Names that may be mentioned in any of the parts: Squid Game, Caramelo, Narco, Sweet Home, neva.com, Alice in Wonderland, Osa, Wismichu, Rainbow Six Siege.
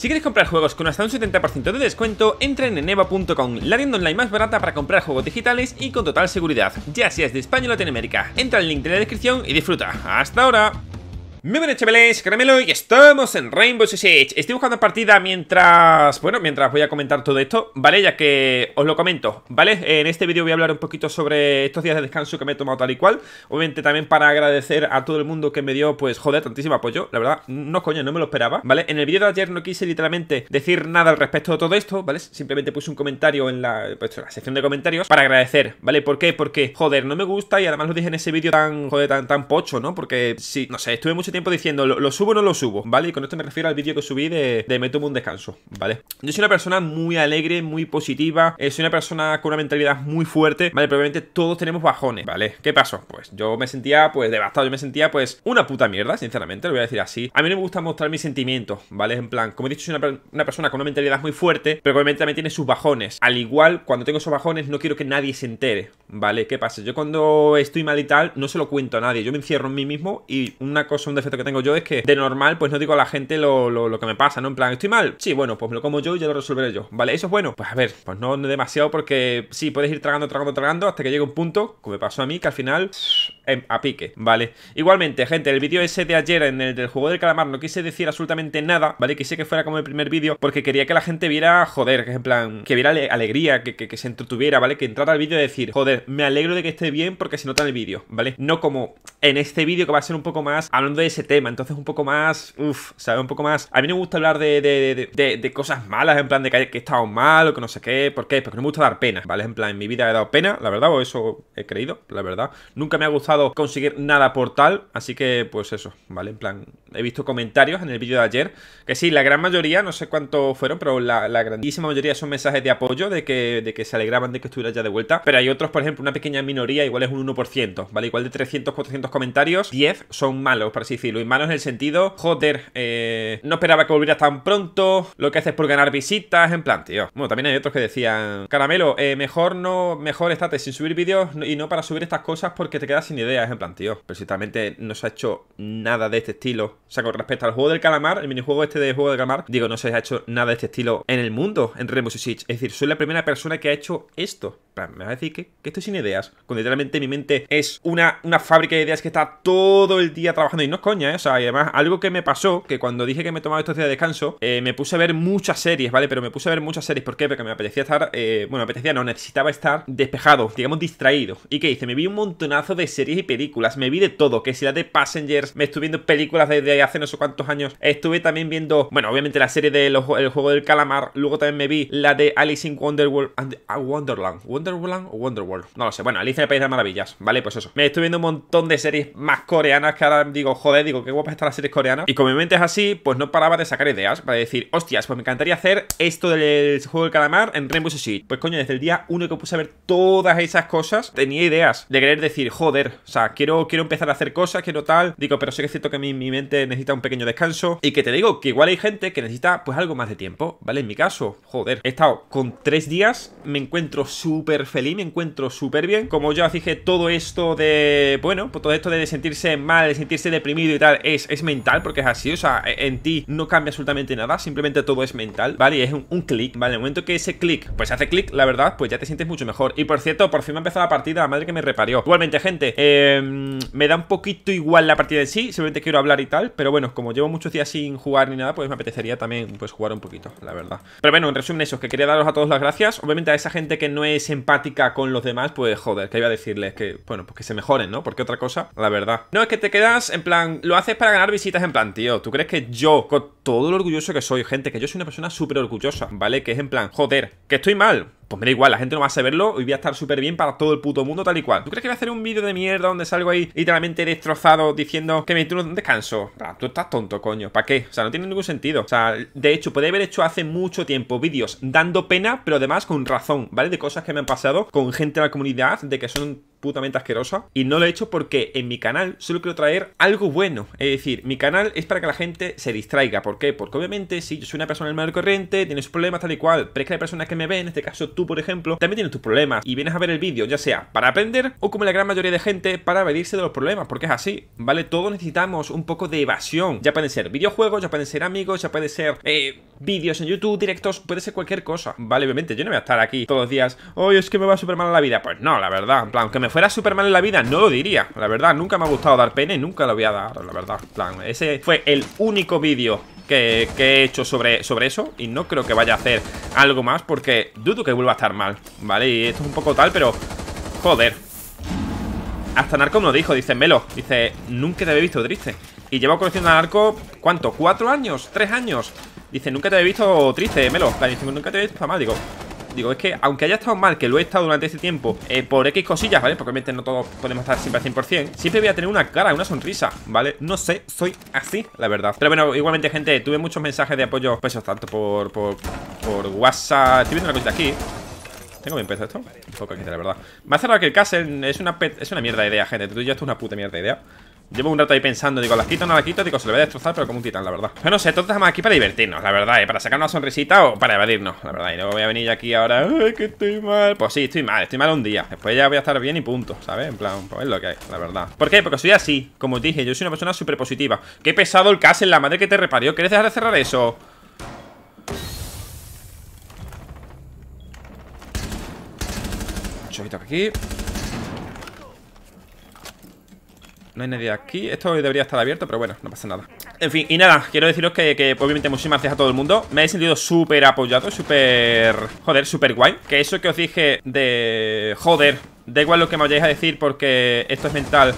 Si queréis comprar juegos con hasta un 70% de descuento, entren en neva.com, la tienda online más barata para comprar juegos digitales y con total seguridad, ya seas de España o Latinoamérica. Entra al link de la descripción y disfruta. ¡Hasta ahora! Muy buenas chavales, Caramelo y estamos en Rainbow Six Siege. Estoy buscando partida mientras voy a comentar todo esto, ¿vale? Ya que os lo comento, ¿vale? En este vídeo voy a hablar un poquito sobre estos días de descanso que me he tomado tal y cual. Obviamente también para agradecer a todo el mundo que me dio, pues joder, tantísimo apoyo. La verdad, no coño, no me lo esperaba, ¿vale? En el vídeo de ayer no quise literalmente decir nada al respecto de todo esto, ¿vale? Simplemente puse un comentario en la sección de comentarios para agradecer, ¿vale? ¿Por qué? Porque, joder, no me gusta y además lo dije en ese vídeo tan pocho, ¿no? Porque sí, no sé, estuve mucho tiempo diciendo, ¿lo subo o no lo subo? ¿Vale? Y con esto me refiero al vídeo que subí de me tomo un descanso, ¿vale? Yo soy una persona muy alegre, muy positiva, soy una persona con una mentalidad muy fuerte, ¿vale? Probablemente todos tenemos bajones, ¿vale? ¿Qué pasó? Pues yo me sentía, pues, devastado, yo me sentía, pues, una puta mierda, sinceramente, lo voy a decir así. A mí no me gusta mostrar mis sentimientos, ¿vale? En plan, como he dicho, soy una persona con una mentalidad muy fuerte, pero obviamente también tiene sus bajones. Al igual, cuando tengo esos bajones, no quiero que nadie se entere, ¿vale? ¿Qué pasa? Yo cuando estoy mal y tal, no se lo cuento a nadie, yo me encierro en mí mismo y una cosa, un defecto que tengo yo es que de normal pues no digo a la gente lo que me pasa, ¿no? En plan, ¿estoy mal? Sí, bueno, pues me lo como yo y ya lo resolveré yo, ¿vale? ¿Eso es bueno? Pues a ver, pues no demasiado porque sí, puedes ir tragando hasta que llegue un punto, como me pasó a mí, que al final a pique, ¿vale? Igualmente, gente, el vídeo ese de ayer en el del juego del calamar no quise decir absolutamente nada, ¿vale? Quise que fuera como el primer vídeo porque quería que la gente viera, joder, que en plan, que viera alegría, que se entretuviera, ¿vale? Que entrara al vídeo y decir, joder, me alegro de que esté bien porque se nota en el vídeo, ¿vale? No como en este vídeo que va a ser un poco más hablando de ese tema, entonces un poco más, ¿sabes? Un poco más, a mí no me gusta hablar de cosas malas, en plan de que he estado mal o que no sé qué, ¿por qué? Porque no me gusta dar pena, ¿vale? En plan, en mi vida he dado pena, la verdad, o eso he creído, la verdad, nunca me ha gustado conseguir nada por tal, así que pues eso, ¿vale? En plan, he visto comentarios en el vídeo de ayer, que sí, la gran mayoría, no sé cuántos fueron, pero la grandísima mayoría son mensajes de apoyo, de que se alegraban de que estuviera ya de vuelta, pero hay otros, por ejemplo, una pequeña minoría, igual es un 1%, ¿vale? Igual de 300, 400 comentarios, 10 son malos, por así decirlo, y malos en el sentido, joder, no esperaba que volvieras tan pronto, lo que haces por ganar visitas, en plan, tío. Bueno, también hay otros que decían, Caramelo, mejor estate sin subir vídeos y no para subir estas cosas porque te quedas sin idea. Es en plan, tío, pero si realmente no se ha hecho nada de este estilo, o sea, con respecto al juego del calamar, el minijuego este de juego del calamar, digo, no se ha hecho nada de este estilo en el mundo, en Rainbow Six Siege, es decir, soy la primera persona que ha hecho esto. Me vas a decir que estoy sin ideas, cuando literalmente mi mente es una fábrica de ideas que está todo el día trabajando, y no es coña, ¿eh? O sea, y además, algo que me pasó, que cuando dije que me tomaba estos días de descanso, me puse a ver muchas series, ¿vale? Pero me puse a ver muchas series, ¿por qué? Porque me apetecía estar, necesitaba estar despejado, digamos distraído, ¿y qué hice? Me vi un montonazo de series y películas, me vi de todo, que si la de Passengers, me estuve viendo películas desde hace no sé cuántos años, estuve también viendo, bueno, obviamente la serie del juego del calamar, luego también me vi la de Alice in Wonderland, no lo sé, bueno, Alice en el País de las Maravillas, ¿vale? Pues eso, me estoy viendo un montón de series más coreanas que ahora digo, joder, digo, qué guapas están las series coreanas, y como mi mente es así, pues no paraba de sacar ideas para decir, hostias, pues me encantaría hacer esto del juego del calamar en Rainbow Six Siege, pues coño, desde el día 1 que puse a ver todas esas cosas, tenía ideas de querer decir, joder, o sea, quiero empezar a hacer cosas, quiero tal, digo, pero sí que es cierto que mi mente necesita un pequeño descanso, y que te digo, que igual hay gente que necesita, pues algo más de tiempo, ¿vale? En mi caso, joder, he estado con 3 días, me encuentro súper feliz, me encuentro súper bien. Como ya os dije, todo esto de, bueno, pues todo esto de sentirse mal, de sentirse deprimido y tal, es mental, porque es así, o sea, en ti no cambia absolutamente nada, simplemente todo es mental, ¿vale? Y es un clic, ¿vale? En el momento que ese clic, pues hace clic, la verdad, pues ya te sientes mucho mejor. Y por cierto, por fin me ha empezado la partida, la madre que me reparió. Igualmente, gente, me da un poquito igual la partida en sí, simplemente quiero hablar y tal, pero bueno, como llevo muchos días sin jugar ni nada, pues me apetecería también, pues jugar un poquito, la verdad. Pero bueno, en resumen eso, que quería daros a todos las gracias, obviamente a esa gente que no es empática con los demás, pues joder, que iba a decirles que, bueno, pues que se mejoren, ¿no? Porque otra cosa, la verdad. No, es que te quedas, en plan, lo haces para ganar visitas, en plan, tío, ¿tú crees que yo, con todo lo orgulloso que soy, gente, que yo soy una persona súper orgullosa, ¿vale? Que es en plan, joder, que estoy mal. Pues me da igual, la gente no va a saberlo y voy a estar súper bien para todo el puto mundo tal y cual. ¿Tú crees que voy a hacer un vídeo de mierda donde salgo ahí literalmente destrozado diciendo que me turno un descanso? Ah, tú estás tonto, coño. ¿Para qué? O sea, no tiene ningún sentido. O sea, de hecho, podría haber hecho hace mucho tiempo vídeos dando pena, pero además con razón, ¿vale? De cosas que me han pasado con gente de la comunidad, de que son putamente asquerosa. Y no lo he hecho porque en mi canal solo quiero traer algo bueno. Es decir, mi canal es para que la gente se distraiga. ¿Por qué? Porque obviamente si yo soy una persona normal y corriente, tienes problemas tal y cual, pero es que hay personas que me ven, en este caso tú por ejemplo, también tienes tus problemas y vienes a ver el vídeo ya sea para aprender o como la gran mayoría de gente para evadirse de los problemas, porque es así, ¿vale? Todos necesitamos un poco de evasión. Ya pueden ser videojuegos, ya pueden ser amigos, ya pueden ser vídeos en YouTube, directos, puede ser cualquier cosa, ¿vale? Obviamente yo no voy a estar aquí todos los días, hoy es que me va súper mal en la vida. Pues no, la verdad, en plan, aunque me fuera súper mal en la vida no lo diría, la verdad, nunca me ha gustado dar pena y nunca lo voy a dar, la verdad, en plan, ese fue el único vídeo que he hecho sobre eso y no creo que vaya a hacer algo más porque dudo que vuelva a estar mal, ¿vale? Y esto es un poco tal, pero joder. Hasta Narco me lo dijo, dice Melo, dice, nunca te había visto triste. Y llevo conociendo a Narco, ¿cuánto? ¿4 años? ¿3 años? Dice, nunca te había visto triste, Melo. La dice, nunca te había visto mal, digo, es que aunque haya estado mal, que lo he estado durante este tiempo por X cosillas, ¿vale? Porque obviamente no todos podemos estar siempre al 100%. Siempre voy a tener una cara, una sonrisa, ¿vale? No sé, soy así, la verdad. Pero bueno, igualmente, gente, tuve muchos mensajes de apoyo. Pues tanto por WhatsApp. Estoy viendo una cosa de aquí. ¿Tengo bien pensado esto? Un poco aquí, la verdad. Me ha cerrado que el Castle es una mierda de idea, gente. Tú y yo, esto es una puta mierda de idea. Llevo un rato ahí pensando, digo, ¿las quito o no las quito? Digo, se lo voy a destrozar, pero como un titán, la verdad. Pero no sé, todos estamos aquí para divertirnos, la verdad, para sacar una sonrisita o para evadirnos, la verdad. Y luego voy a venir aquí ahora, ¡ay, que estoy mal! Pues sí, estoy mal un día. Después ya voy a estar bien y punto, ¿sabes? En plan, pues es lo que hay, la verdad. ¿Por qué? Porque soy así, como os dije, yo soy una persona súper positiva. ¡Qué pesado el caso en la madre que te reparió! ¿Quieres dejar de cerrar eso? Un chavito aquí. No hay nadie aquí, esto debería estar abierto, pero bueno, no pasa nada. En fin, y nada, quiero deciros que obviamente muchísimas gracias a todo el mundo. Me he sentido súper apoyado, súper... joder, súper guay. Que eso que os dije de... joder, da igual lo que me vayáis a decir porque esto es mental.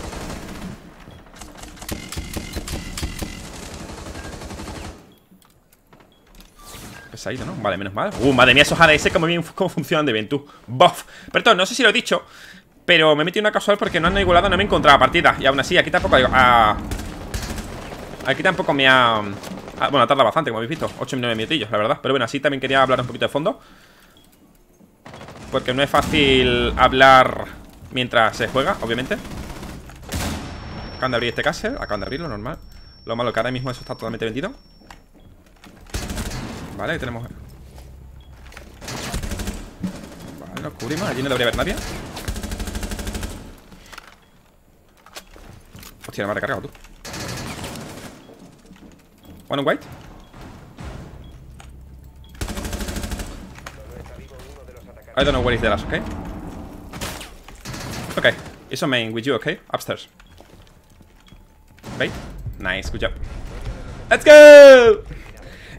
Pesadito, ¿no? Vale, menos mal. Madre mía, esos ADS cómo funcionan de bien, tú. Bof. Perdón, no sé si lo he dicho, pero me he metido en una casual porque no han igualado, no me he encontrado partida. Y aún así, aquí tampoco digo, aquí tampoco me ha... bueno, tarda bastante, como habéis visto, 8 o 9 minutillos, la verdad. Pero bueno, así también quería hablar un poquito de fondo, porque no es fácil hablar mientras se juega, obviamente. Acaban de abrir este castle, acaban de abrirlo, normal. Lo malo que ahora mismo eso está totalmente vendido. Vale, ahí tenemos... vale, lo cubrimos, allí no debería haber nadie. Hostia, me ha recargado, tú. One on white. I don't know where is the last, okay? Okay, it's on main with you, okay? Upstairs. Right? Nice, good job. Let's go!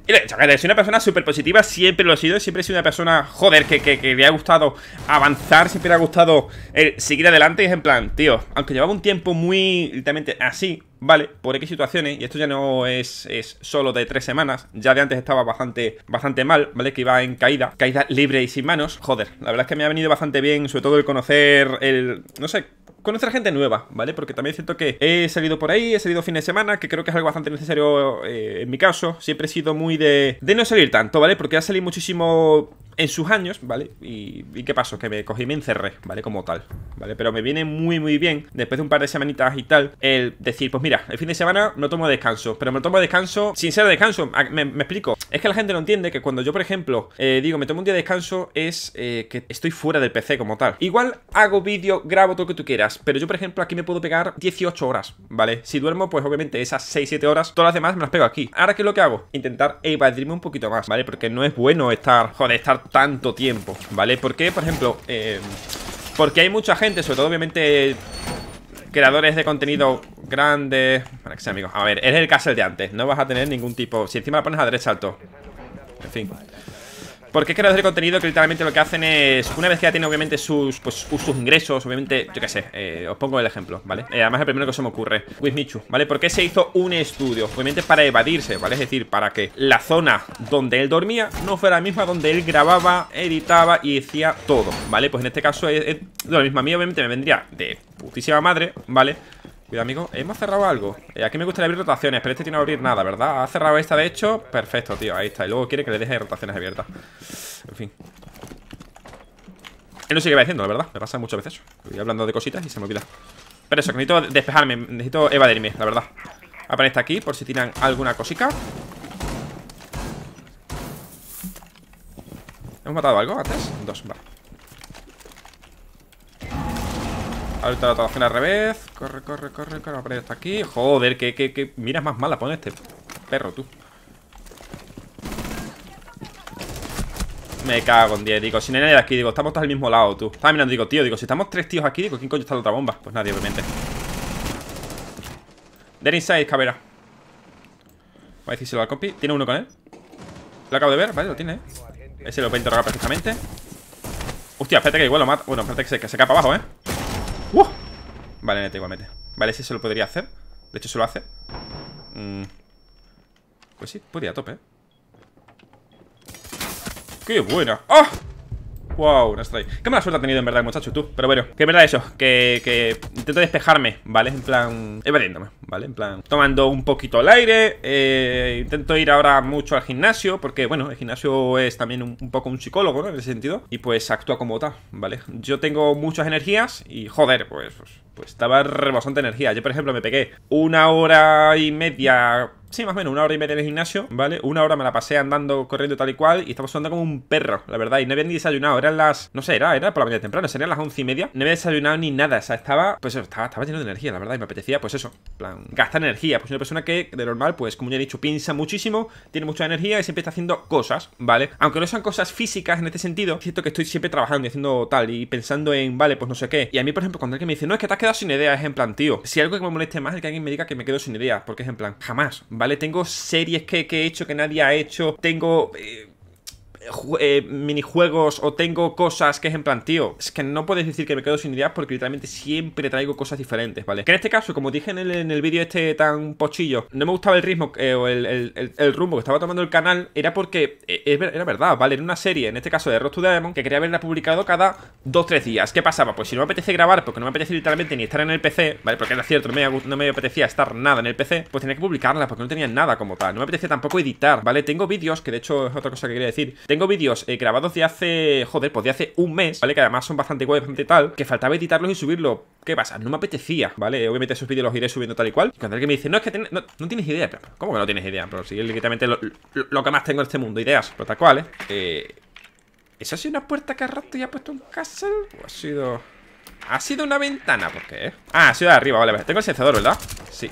Y le he dicho, soy una persona súper positiva, siempre lo he sido, siempre he sido una persona, joder, que me ha gustado avanzar, siempre me ha gustado seguir adelante. Y es en plan, tío, aunque llevaba un tiempo muy literalmente así, ¿vale? Por X situaciones, y esto ya no es solo de 3 semanas, ya de antes estaba bastante mal, ¿vale? Que iba en caída libre y sin manos, joder, la verdad es que me ha venido bastante bien, sobre todo el conocer, no sé, conocer gente nueva, ¿vale? Porque también siento que he salido por ahí, he salido fines de semana, que creo que es algo bastante necesario en mi caso. Siempre he sido muy de no salir tanto, ¿vale? Porque ya salí muchísimo en sus años, ¿vale? ¿Y qué pasó? Que me cogí y me encerré, ¿vale? Como tal, ¿vale? Pero me viene muy, muy bien, después de un par de semanitas y tal, el decir, pues mira, el fin de semana no tomo descanso, pero me tomo descanso sin ser descanso, me explico. Es que la gente no entiende que cuando yo, por ejemplo, digo, me tomo un día de descanso, es que estoy fuera del PC como tal. Igual hago vídeo, grabo todo lo que tú quieras, pero yo, por ejemplo, aquí me puedo pegar 18 horas, ¿vale? Si duermo, pues obviamente esas 6-7 horas, todas las demás me las pego aquí. Ahora, ¿qué es lo que hago? Intentar evadirme un poquito más, ¿vale? Porque no es bueno estar, joder, estar tanto tiempo, ¿vale? Porque, por ejemplo, porque hay mucha gente, sobre todo, obviamente, creadores de contenido grandes. Para que sea, amigos, a ver, es el castle de antes, no vas a tener ningún tipo, si encima la pones a derecha alto. En fin. Porque es creadores de contenido que literalmente lo que hacen es, una vez que ya tienen obviamente sus ingresos, obviamente, yo qué sé, os pongo el ejemplo, ¿vale? Además el primero que se me ocurre, Wismichu, ¿vale? ¿Por qué se hizo un estudio? Obviamente para evadirse, ¿vale? Es decir, para que la zona donde él dormía no fuera la misma donde él grababa, editaba y decía todo, ¿vale? Pues en este caso es lo mismo. A mí obviamente me vendría de putísima madre, ¿vale? Cuidado, amigo, hemos cerrado algo. Aquí me gustaría abrir rotaciones, pero este tiene que abrir nada, ¿verdad? Ha cerrado esta, de hecho. Perfecto, tío, ahí está. Y luego quiere que le deje rotaciones abiertas. En fin. No sé qué va diciendo, la verdad. Me pasa muchas veces. Voy hablando de cositas y se me olvida. Pero eso, que necesito despejarme. Necesito evadirme, la verdad. Aparece aquí por si tiran alguna cosica. ¿Hemos matado algo antes? Dos, vale. Ahorita la rotación al revés. Corre, corre, corre, corre. Aparece hasta aquí. Joder, que miras más mala pone este perro, tú. Me cago en 10, digo, si no hay nadie aquí, digo, estamos todos al mismo lado, tú. Estaba mirando, digo, tío, digo, si estamos tres tíos aquí, digo, ¿quién coño está la otra bomba? Pues nadie, obviamente. Dead inside, cabera. Voy a decírselo al compi. Tiene uno con él. Lo acabo de ver, vale, lo tiene. Ese lo puede interrogar perfectamente. Hostia, espérate que igual lo mata. Bueno, espérate que se cae para abajo, ¡uh! Vale, neta, igualmente. Vale, ese se lo podría hacer. De hecho, se lo hace. Pues sí, podría a tope, ¡qué buena! ¡Ah! ¡Oh! ¡Wow! Una strike. Qué mala suerte ha tenido en verdad el muchacho, tú. Pero bueno, que es verdad eso. Que intento despejarme, ¿vale? En plan... evadiéndome, ¿vale? En plan... tomando un poquito el aire. Intento ir ahora mucho al gimnasio. Porque, bueno, el gimnasio es también un poco un psicólogo, ¿no? En ese sentido. Y pues actúa como tal, ¿vale? Yo tengo muchas energías y, joder, pues estaba rebosante energía. Yo, por ejemplo, me pegué 1 hora y media... sí, más o menos, 1 hora y media en el gimnasio, ¿vale? 1 hora me la pasé andando, corriendo tal y cual. Y estaba sonando como un perro, la verdad. Y no había ni desayunado. Eran las... no sé, era por la mañana temprano. Serían las 11:30. No había desayunado ni nada. O sea, estaba... pues estaba lleno de energía, la verdad. Y me apetecía, pues eso, plan, gastar energía. Pues una persona que, de normal, pues como ya he dicho, piensa muchísimo, tiene mucha energía y siempre está haciendo cosas, ¿vale? Aunque no sean cosas físicas en este sentido, siento que estoy siempre trabajando y haciendo tal y pensando en, vale, pues no sé qué. Y a mí, por ejemplo, cuando alguien me dice, no, es que te has quedado sin ideas, es en plan, tío, si algo que me moleste más es que alguien me diga que me quedo sin ideas. Porque es en plan, jamás, ¿vale? Vale, tengo series que he hecho que nadie ha hecho. Tengo minijuegos o tengo cosas que es en plan, tío, es que no puedes decir que me quedo sin ideas porque literalmente siempre traigo cosas diferentes, ¿vale? Que en este caso, como dije en el vídeo este tan pochillo, no me gustaba el ritmo o el rumbo que estaba tomando el canal. Era porque, era verdad, ¿vale? Era una serie, en este caso de Road to Demon, que quería haberla publicado cada 2-3 días. ¿Qué pasaba? Pues si no me apetece grabar, porque no me apetece literalmente ni estar en el PC, ¿vale? Porque era cierto, no me apetecía estar nada en el PC, pues tenía que publicarla porque no tenía nada como tal. No me apetecía tampoco editar, ¿vale? Tengo vídeos, que de hecho es otra cosa que quería decir. Tengo vídeos grabados de hace, joder, pues de hace un mes, ¿vale? Que además son bastante guay, bastante tal, que faltaba editarlos y subirlo. ¿Qué pasa? No me apetecía, ¿vale? Obviamente esos vídeos los iré subiendo tal y cual. Y cuando alguien me dice, no, es que no tienes idea. Pero, ¿cómo que no tienes idea? Pero si es literalmente lo que más tengo en este mundo, ideas. Pero tal cual, ¿eh? ¿Eso ha sido una puerta que al rato ya ha puesto un castle? ¿O ha sido...? Ha sido una ventana, ¿por qué? Ah, ha sido de arriba, vale. Tengo el sensor, ¿verdad? Sí.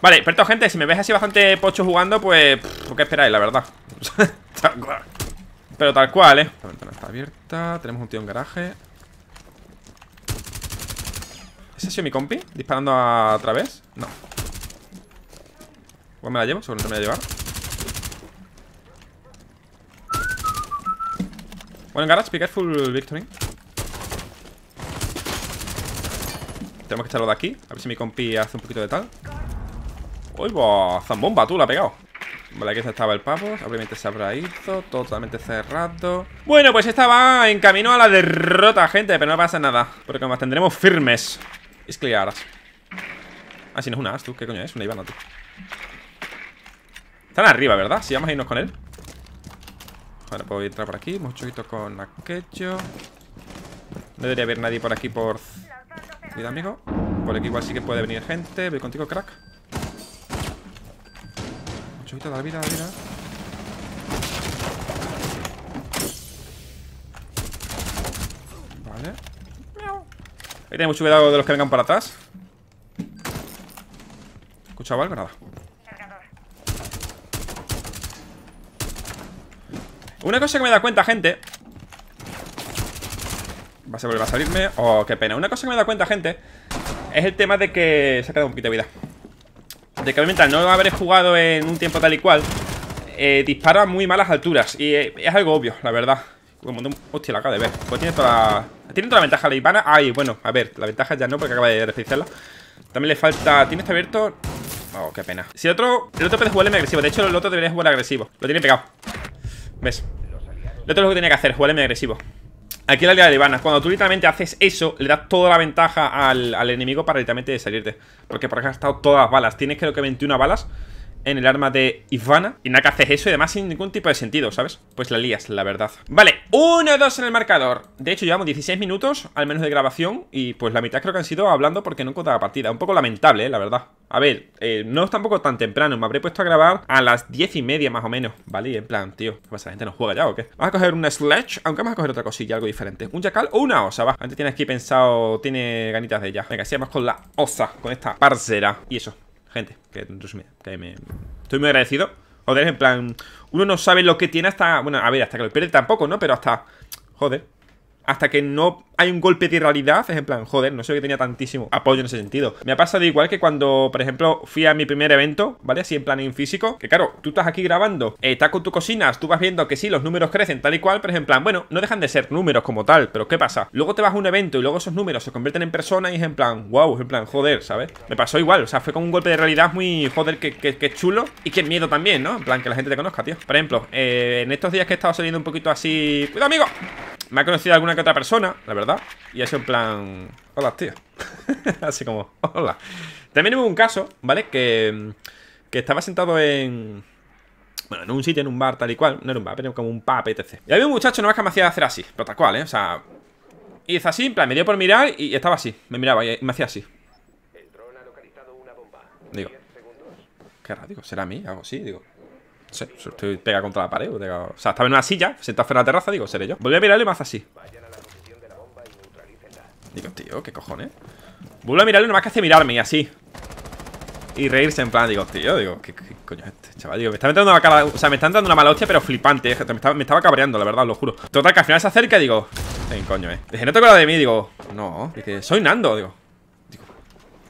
Vale, pero gente, si me ves así bastante pocho jugando, pues... ¿por qué esperáis, la verdad? Pero tal cual, ¿eh? La ventana está abierta. Tenemos un tío en garaje. ¿Ese ha sido mi compi? ¿Disparando a través? No. ¿Cuál me la llevo? Seguro que me la voy a llevar. Bueno, en garage, be careful, Victory. Tenemos que echarlo de aquí. A ver si mi compi hace un poquito de tal. ¡Uy, va! ¡Zambomba, tú! La ha pegado. Vale, aquí estaba el pavo, obviamente se habrá ido. Totalmente cerrado. Bueno, pues estaba en camino a la derrota, gente, pero no pasa nada, porque nos tendremos firmes. Es clear. Ah, si no es una as, tú, ¿qué coño es? Una Ivana, tú. Están arriba, ¿verdad? Sí, vamos a irnos con él. Ahora puedo entrar por aquí, muchito con aquello. No debería haber nadie por aquí por... cuidado, amigo. Por aquí igual sí que puede venir gente. Voy contigo, crack. Chubito, dale vida, dale vida. Vale. Hay que tener mucho cuidado de los que vengan para atrás. ¿Escuchaba algo? Nada. Una cosa que me da cuenta, gente. Va a volver a salirme. Oh, qué pena. Una cosa que me da cuenta, gente, es el tema de que se ha quedado un poquito de vida. De que obviamente al no haber jugado en un tiempo tal y cual, dispara a muy malas alturas. Y es algo obvio, la verdad. Hostia, la acabo de ver. Pues tiene toda la ventaja la Ivana. Ay, bueno, a ver, la ventaja ya no, porque acaba de reiniciarla. También le falta... ¿tiene este abierto? Oh, qué pena. Si el otro puede jugarle agresivo. De hecho, el otro debería jugar agresivo. Lo tiene pegado. ¿Ves? El otro es lo que tenía que hacer, jugarle agresivo. Aquí la liga de Ivana, cuando tú literalmente haces eso, le das toda la ventaja al enemigo para literalmente salirte. Porque por ejemplo has gastado todas las balas. Tienes creo que 21 balas en el arma de Ivana. Y nada que haces eso y además sin ningún tipo de sentido, ¿sabes? Pues la lías, la verdad. Vale, 1-2 en el marcador. De hecho, llevamos 16 minutos, al menos de grabación. Y pues la mitad creo que han sido hablando porque no he contado la partida. Un poco lamentable, la verdad. A ver, no es tampoco tan temprano. Me habré puesto a grabar a las 10:30 más o menos. Vale, y en plan, tío, ¿qué pasa? ¿La gente no juega ya o qué? Vamos a coger una Sledge, aunque vamos a coger otra cosilla, algo diferente. Un jackal o una osa, va. Antes tienes aquí pensado, tiene ganitas de ella. Venga, si vamos con la osa, con esta parcera. Y eso, gente, que en resumen, que me... Estoy muy agradecido. Joder, en plan, uno no sabe lo que tiene hasta... Bueno, a ver, hasta que lo pierde tampoco, ¿no? Pero hasta... Joder. Hasta que no hay un golpe de realidad, es en plan, joder, no sé que tenía tantísimo apoyo en ese sentido. Me ha pasado igual que cuando, por ejemplo, fui a mi primer evento, ¿vale? Así en plan en físico. Que claro, tú estás aquí grabando, estás con tus cocinas, tú vas viendo que sí, los números crecen tal y cual, pero es en plan, bueno, no dejan de ser números como tal, pero ¿qué pasa? Luego te vas a un evento y luego esos números se convierten en personas y es en plan, wow, es en plan, joder, ¿sabes? Me pasó igual, o sea, fue con un golpe de realidad muy, joder, que chulo y que miedo también, ¿no? En plan, que la gente te conozca, tío. Por ejemplo, en estos días que he estado saliendo un poquito así... ¡Cuidado, amigo! Me ha conocido alguna que otra persona, la verdad. Y ha sido en plan... Hola, tío. Así como... Hola. También hubo un caso, ¿vale? Que estaba sentado en... Bueno, en un sitio, en un bar, tal y cual. No era un bar, pero como un pub, etc. Y había un muchacho nomás que me hacía hacer así. Pero tal cual, ¿eh? O sea... Y es así, en plan, me dio por mirar y estaba así. Me miraba y me hacía así. El dron ha localizado una bomba. Digo... ¿Qué raro? Digo, ¿será a mí? Algo así, digo... No sé, estoy pegado contra la pared. O sea, estaba en una silla, sentado fuera de la terraza. Digo, seré yo. Volví a mirarlo y me hace así. Digo, tío, ¿qué cojones? Vuelvo a mirarlo y nomás que hace mirarme y así. Y reírse en plan, digo, tío, digo, ¿qué coño es este chaval? Digo, me está metiendo una cara. O sea, me están dando una mala hostia, pero flipante. Me estaba cabreando, la verdad, os lo juro. Total, que al final se acerca y digo, ¿qué coño es? Dije, no te acuerdas de mí, digo, no. Dije, soy Nando, digo.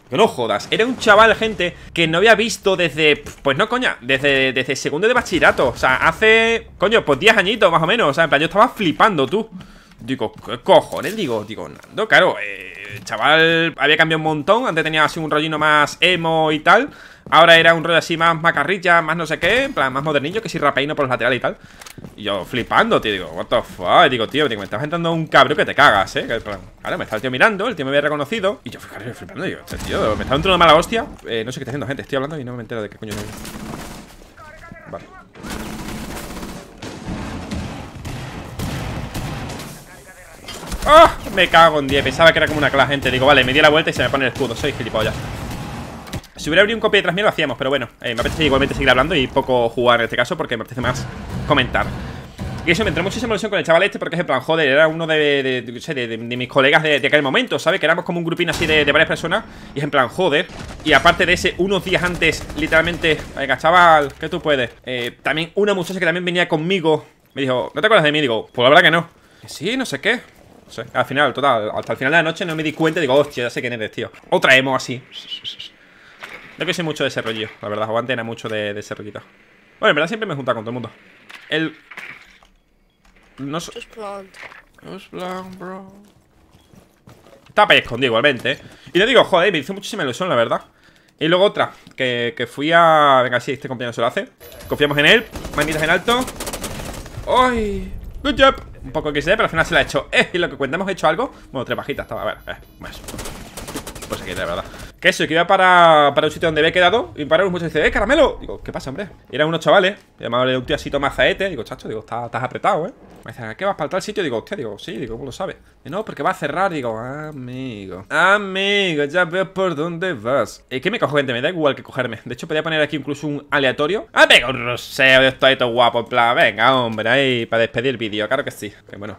Que no jodas, era un chaval, gente, que no había visto desde, pues no coña, desde segundo de bachillerato. O sea, hace, coño, pues 10 añitos más o menos. O sea, en plan, yo estaba flipando, tú. Digo, ¿qué cojones? Digo, Nando, claro, el chaval había cambiado un montón. Antes tenía así un rollino más emo y tal. Ahora era un rollo así más macarrilla, más no sé qué, en plan, más modernillo, que si rapeino por los laterales y tal. Y yo flipando, tío, digo, what the fuck. Digo, tío, me estás entrando un cabrón que te cagas, ¿eh? Que, plan, claro, me está el tío mirando, el tío me había reconocido. Y yo flipando, digo, este tío, me está entrando una mala hostia. No sé qué está haciendo, gente, estoy hablando y no me entero de qué coño es. Vale. ¡Oh! Me cago en 10, pensaba que era como una clase, gente. Digo, vale, me di la vuelta y se me pone el escudo, soy gilipollas. Si hubiera abierto un copia detrás mío lo hacíamos, pero bueno, me apetece igualmente seguir hablando y poco jugar en este caso porque me apetece más comentar. Y eso, me entró muchísima ilusión con el chaval este porque es en plan, joder, era uno de mis colegas de aquel momento, ¿sabes? Que éramos como un grupín así de varias personas y es en plan, joder. Y aparte de ese, unos días antes, literalmente, venga, chaval, que tú puedes. También una muchacha que también venía conmigo me dijo, ¿no te acuerdas de mí? Digo, pues la verdad que no. Sí, no sé qué. No sé, al final, total, hasta el final de la noche no me di cuenta y digo, hostia, ya sé quién eres, tío. Otra emo así. No que sé mucho de ese rollo, la verdad, o antena mucho de ese rollito. Bueno, en verdad siempre me he juntado con todo el mundo. El... No sé... bro. Estaba ahí escondido igualmente, ¿eh? Y le digo, joder, me hizo muchísima ilusión, la verdad. Y luego otra, que fui a... Venga, sí, este compañero se lo hace. Confiamos en él, manitas en alto. ¡Ay! ¡Good job! Un poco XD, pero al final se la ha hecho. Y lo que cuenta, hemos hecho algo. Bueno, 3 bajitas, estaba, a ver, más. Pues aquí, la verdad. Que eso, que iba para un sitio donde había quedado. Y para un muchacho dice, Caramelo. Digo, ¿qué pasa, hombre? Y eran unos chavales. Llamándole un tío así, mazaete. Digo, chacho, digo, estás apretado, ¿eh? Me dice, ¿a qué vas para tal sitio? Digo, hostia, digo, sí, digo, ¿cómo lo sabes? Y no, porque va a cerrar. Digo, amigo, ya veo por dónde vas. ¿Qué me cojo, gente? Me da igual que cogerme. De hecho, podía poner aquí incluso un aleatorio. Ah, venga, un roseo de esto ahí todo guapo. En plan, venga, hombre, ahí, para despedir el vídeo. Claro que sí. Que bueno.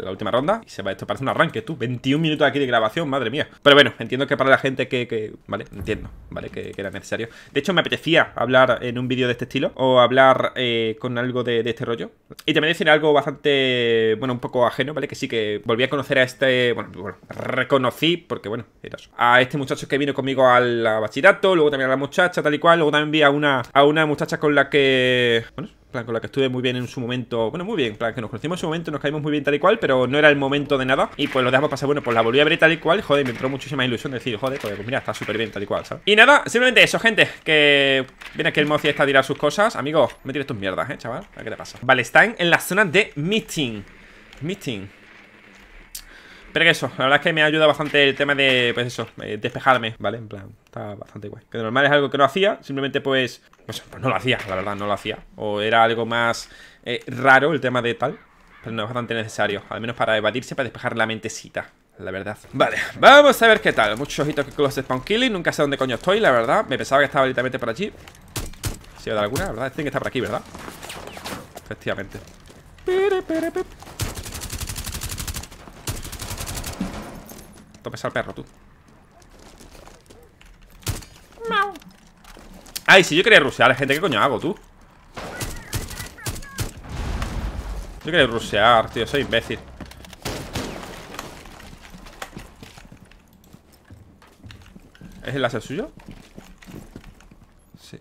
La última ronda. Y se va, esto parece un arranque, tú. 21 minutos aquí de grabación, madre mía. Pero bueno, entiendo que para la gente que vale, entiendo, vale, que era necesario. De hecho, me apetecía hablar en un vídeo de este estilo o hablar con algo de este rollo. Y también decir algo bastante, bueno, un poco ajeno, ¿vale? Que sí que volví a conocer a este, bueno, reconocí, porque bueno, era eso, a este muchacho que vino conmigo al bachillerato, luego también a la muchacha, tal y cual. Luego también vi a una muchacha con la que, bueno, plan, con la que estuve muy bien en su momento. Bueno, muy bien, plan, que nos conocimos en su momento, nos caímos muy bien tal y cual, pero no era el momento de nada. Y pues lo dejamos pasar, bueno, pues la volví a abrir tal y cual. Joder, me entró muchísima ilusión de decir, joder, pues mira, está súper bien tal y cual, ¿sabes? Y nada, simplemente eso, gente, que viene aquí el mozi está a tirar sus cosas. Amigo, me tires tus mierdas, chaval, ¿a qué te pasa? Vale, están en la zona de meeting. Pero que eso, la verdad es que me ayuda bastante el tema de, pues eso, despejarme, ¿vale? En plan, está bastante guay. Que de normal es algo que no hacía, simplemente pues no lo hacía, la verdad, no lo hacía. O era algo más raro el tema de tal, pero no es bastante necesario, al menos para evadirse, para despejar la mentecita, la verdad. Vale, vamos a ver qué tal. Muchos ojitos que con los spawn killing, nunca sé dónde coño estoy, la verdad. Me pensaba que estaba literalmente por allí. Si voy a dar alguna, la verdad, tiene que estar por aquí, ¿verdad? Efectivamente. Tópese al perro, tú. Ay, si yo quería rushear, gente, ¿qué coño hago, tú? Yo quería rushear, tío, soy imbécil. ¿Es el láser suyo? Sí.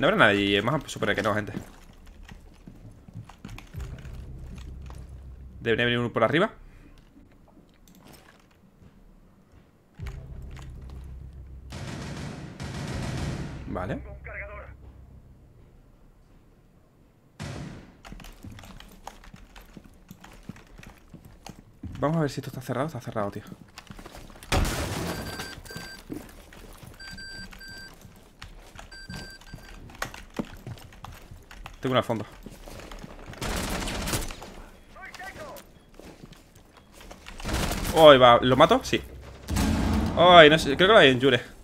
No habrá nadie, vamos a suponer que no, gente. Debería venir uno por arriba. Vale. Vamos a ver si esto está cerrado. Está cerrado, tío. Tengo uno al fondo. Ahí va. ¿Lo mato? Sí. Ay, no sé. Creo que lo hay en Jure.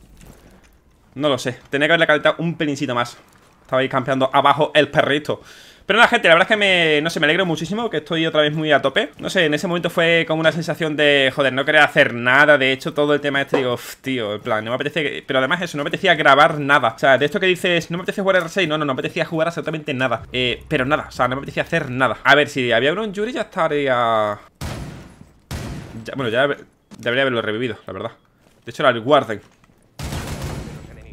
No lo sé, tenía que haberle calentado un pelincito más. Estaba ahí campeando abajo el perrito. Pero nada, gente, la verdad es que me alegro muchísimo. Que estoy otra vez muy a tope. No sé, en ese momento fue como una sensación de, joder, no quería hacer nada. De hecho, todo el tema este, digo, tío, en plan, no me apetece. Pero además eso, no me apetecía grabar nada. O sea, de esto que dices, no me apetece jugar a R6. No, no me apetecía jugar absolutamente nada. Pero nada, o sea, no me apetecía hacer nada. A ver, si había uno en Yuri ya estaría... Ya, bueno, ya debería haberlo revivido, la verdad. De hecho, era el Warden.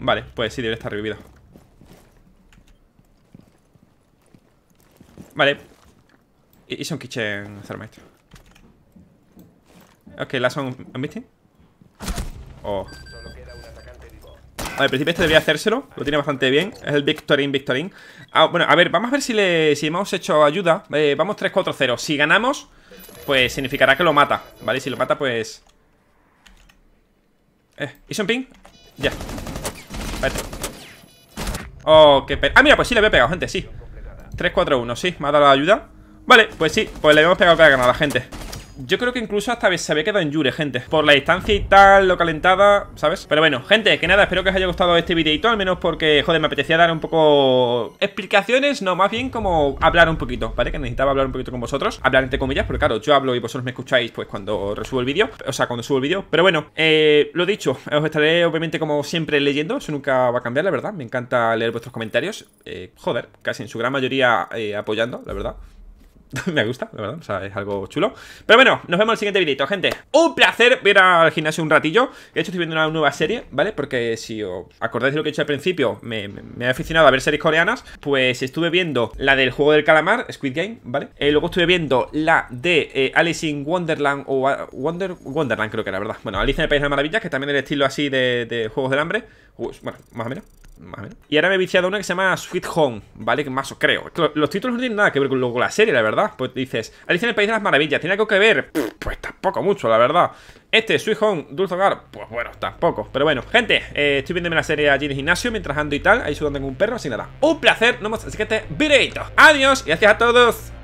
Vale, pues sí, debería estar revivido. Vale. Y son kitchen, maestro. Ok, la son... ¿Han visto? Oh. Al principio este debería hacérselo. Lo tiene bastante bien. Es el Victorín. Ah, bueno, a ver, vamos a ver si hemos hecho ayuda. Vamos 3-4-0. Si ganamos, pues significará que lo mata. Vale, si lo mata, pues... ¿Y son ping? Ya. Vete. Oh, qué pena. Ah, mira, pues sí, le había pegado, gente, sí. 3-4-1, sí, me ha dado la ayuda. Vale, pues sí, pues le habíamos pegado para ganar a la gente. Yo creo que incluso hasta se había quedado en Yure, gente. Por la distancia y tal, lo calentada, ¿sabes? Pero bueno, gente, que nada, espero que os haya gustado este videito. Al menos porque, joder, me apetecía dar un poco explicaciones, no, más bien como hablar un poquito, ¿vale? Que necesitaba hablar un poquito con vosotros. Hablar entre comillas, porque claro, yo hablo y vosotros me escucháis pues cuando resubo el vídeo. O sea, cuando subo el vídeo. Pero bueno, lo dicho, os estaré obviamente como siempre leyendo. Eso nunca va a cambiar, la verdad. Me encanta leer vuestros comentarios. Joder, casi en su gran mayoría apoyando, la verdad. Me gusta, la verdad, o sea, es algo chulo. Pero bueno, nos vemos en el siguiente videito, gente. Un placer ver al gimnasio un ratillo. De hecho, estoy viendo una nueva serie, ¿vale? Porque si os acordáis de lo que he hecho al principio, me he aficionado a ver series coreanas. Pues estuve viendo la del juego del calamar, Squid Game, ¿vale? Luego estuve viendo la de Alice in Wonderland o Wonderland, creo que era, ¿verdad? Bueno, Alice en el País de las Maravillas, que también era estilo así de juegos del hambre. Bueno, más o menos. Y ahora me he viciado una que se llama Sweet Home, ¿vale? Que más os creo. Los títulos no tienen nada que ver con la serie, la verdad. Pues dices, Alicia en el País de las Maravillas, ¿tiene algo que ver? Pues tampoco mucho, la verdad. Sweet Home, Dulce Hogar, pues bueno, tampoco. Pero bueno, gente, estoy viéndome la serie allí en el gimnasio mientras ando y tal, ahí sudando con un perro, así nada. Un placer, nos vemos en el siguiente videito. Adiós, y gracias a todos.